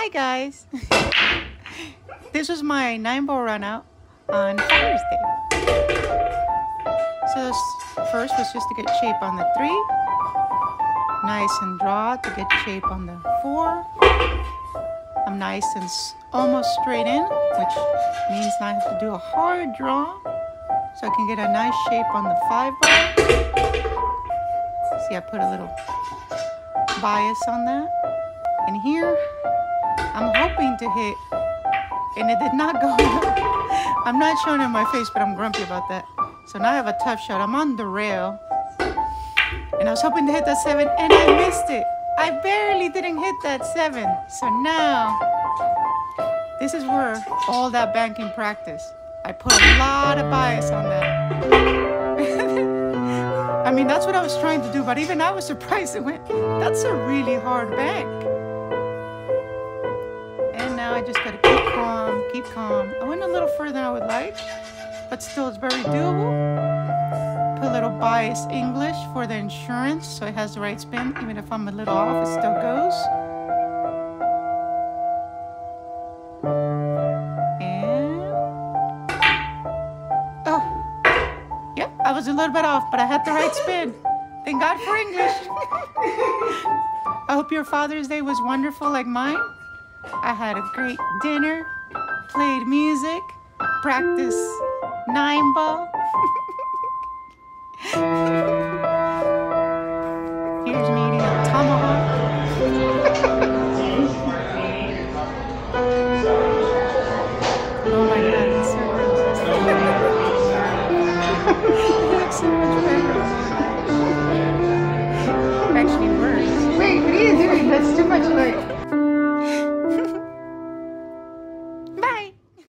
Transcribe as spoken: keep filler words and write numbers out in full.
Hi guys! This was my nine ball run out on Thursday. So first was just to get shape on the three. Nice and draw to get shape on the four. I'm nice and almost straight in, which means I have to do a hard draw so I can get a nice shape on the five ball. See, I put a little bias on that. And here, I'm hoping to hit, and it did not go well. I'm not showing it in my face, but I'm grumpy about that. So now I have a tough shot. I'm on the rail, and I was hoping to hit that seven, and I missed it. I barely didn't hit that seven. So now, this is where all that banking practice. I put a lot of bias on that. I mean, that's what I was trying to do, but even I was surprised it went. That's a really hard bank. And now I just gotta keep calm, keep calm. I went a little further than I would like, but still it's very doable. Put a little bias English for the insurance, so it has the right spin. Even if I'm a little off, it still goes. I was a little bit off, but I had the right spin. Thank God for English. I hope your Father's Day was wonderful like mine. I had a great dinner, played music, practiced nine ball. Here's me eating a tomahawk.